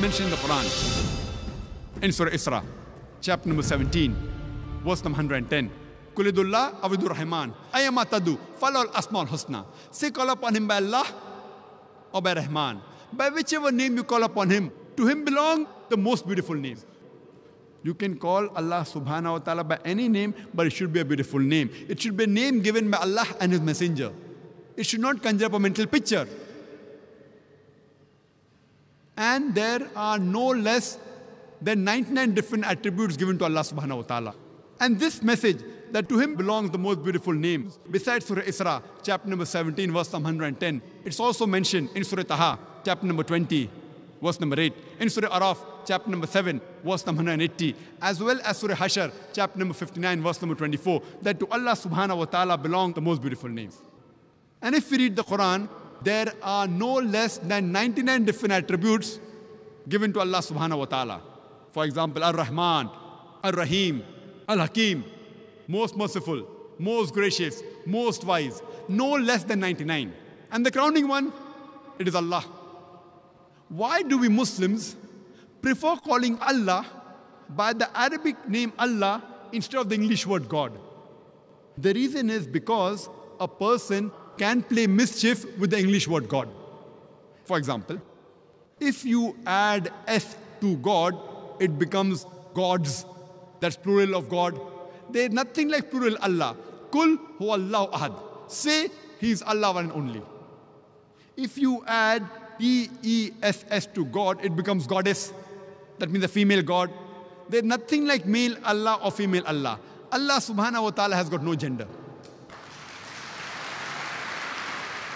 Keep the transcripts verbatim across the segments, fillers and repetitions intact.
mentioned in the Quran. In Surah Isra, chapter number seventeen, verse number one hundred ten. Kulidullah awidur rahman ayama tadu falal asmal husna. Say call upon him by Allah or by Rahman. By whichever name you call upon him, to him belong the most beautiful name. You can call Allah subhanahu wa ta'ala by any name, but it should be a beautiful name. It should be a name given by Allah and his messenger. It should not conjure up a mental picture. And there are no less than ninety-nine different attributes given to Allah subhanahu wa ta'ala. And this message that to him belongs the most beautiful name. Besides Surah Isra, chapter number seventeen, verse number one hundred ten, it's also mentioned in Surah Taha, chapter number twenty, verse number eight, in Surah Araf, chapter number seven, verse number one hundred eighty, as well as Surah Hashar, chapter number fifty-nine, verse number twenty-four, that to Allah subhanahu wa ta'ala belong the most beautiful names. And if we read the Quran, there are no less than ninety-nine different attributes given to Allah subhanahu wa ta'ala. For example, Ar-Rahman, Ar-Rahim, Al-Hakim, most merciful, most gracious, most wise, no less than ninety-nine. And the crowning one, it is Allah. Why do we Muslims prefer calling Allah by the Arabic name Allah instead of the English word God? The reason is because a person can play mischief with the English word God. For example, if you add S to God, it becomes gods. That's plural of God. There's nothing like plural Allah. Kul huwa Allahu ahad. Say, he is Allah one and only. If you add E E S S to God, it becomes goddess. That means a female god. There's nothing like male Allah or female Allah. Allah subhanahu wa ta'ala has got no gender.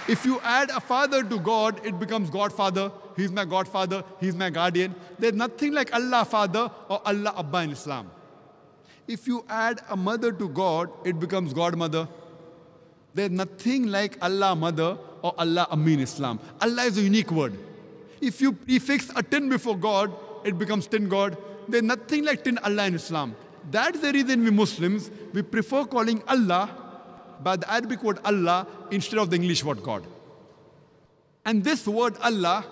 If you add a father to God, it becomes Godfather. He's my Godfather. He's my guardian. There's nothing like Allah Father or Allah Abba in Islam. If you add a mother to God, it becomes Godmother. There's nothing like Allah Mother or Allah Ammi in Islam. Allah is a unique word. If you prefix a tin before God, it becomes tin God. There's nothing like tin Allah in Islam. That's the reason we Muslims, we prefer calling Allah by the Arabic word Allah instead of the English word God. And this word Allah,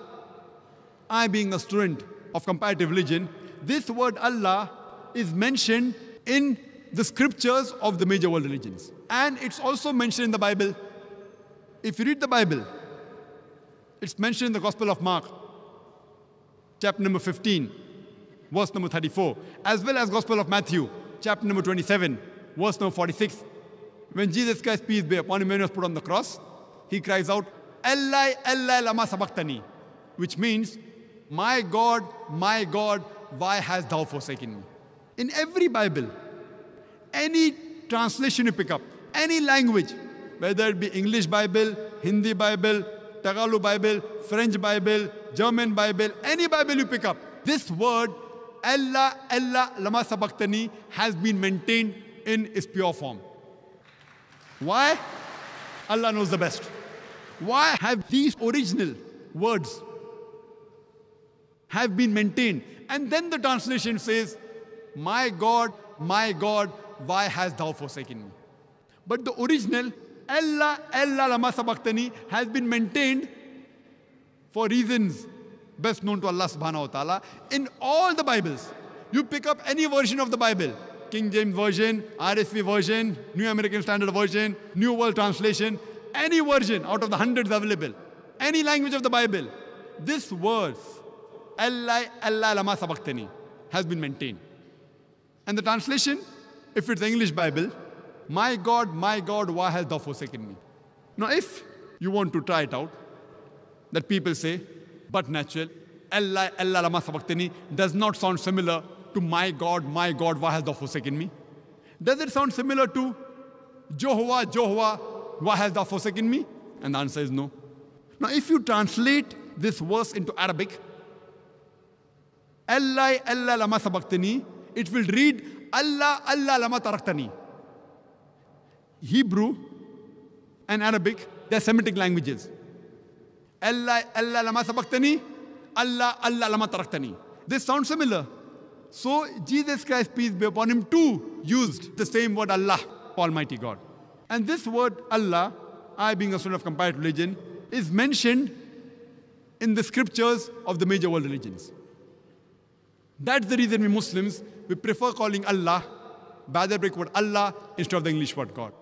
I being a student of comparative religion, this word Allah is mentioned in the scriptures of the major world religions. And it's also mentioned in the Bible. If you read the Bible, it's mentioned in the Gospel of Mark, chapter number fifteen, verse number thirty-four, as well as Gospel of Matthew, chapter number twenty-seven, verse number forty-six. When Jesus Christ, peace be upon him, when he was put on the cross, he cries out, "Ellai, Ellai, lama sabachthani," which means, "My God, my God, why hast thou forsaken me?" In every Bible, any translation you pick up, any language, whether it be English Bible, Hindi Bible, Tagalog Bible, French Bible, German Bible, any Bible you pick up, this word, "Ellai, Ellai, lama sabachthani," has been maintained in its pure form. Why? Allah knows the best. Why have these original words have been maintained? And then the translation says, "My God, my God, why hast thou forsaken me?" But the original, "Ella, Ella, lama sabachthani," has been maintained for reasons best known to Allah subhanahu wa ta'ala. In all the Bibles, you pick up any version of the Bible, King James Version, R S V Version, New American Standard Version, New World Translation, any version out of the hundreds available, any language of the Bible, this verse, "Ellai, Ellai, lama sabachthani," has been maintained. And the translation, if it's the English Bible, "My God, my God, why hast thou forsaken me?" Now, if you want to try it out, that people say, but natural, "Ellai, Ellai, lama sabachthani" does not sound similar to "My God, my God, why hast thou forsaken me"? Does it sound similar to "Jo hua, jo hua, why hast thou forsaken me"? And the answer is no. Now, if you translate this verse into Arabic, "Ellai, Ellai, lama sabachthani," it will read, "Allah, Allah, lama taraktani." Hebrew and Arabic, they're Semitic languages. "Ellai, Ellai, lama sabachthani," "Allah, Allah, lama taraktani." They sound similar. So Jesus Christ, peace be upon him, too used the same word Allah, Almighty God. And this word Allah, I being a student of comparative religion, is mentioned in the scriptures of the major world religions. That's the reason we Muslims, we prefer calling Allah by the Arabic word Allah instead of the English word God.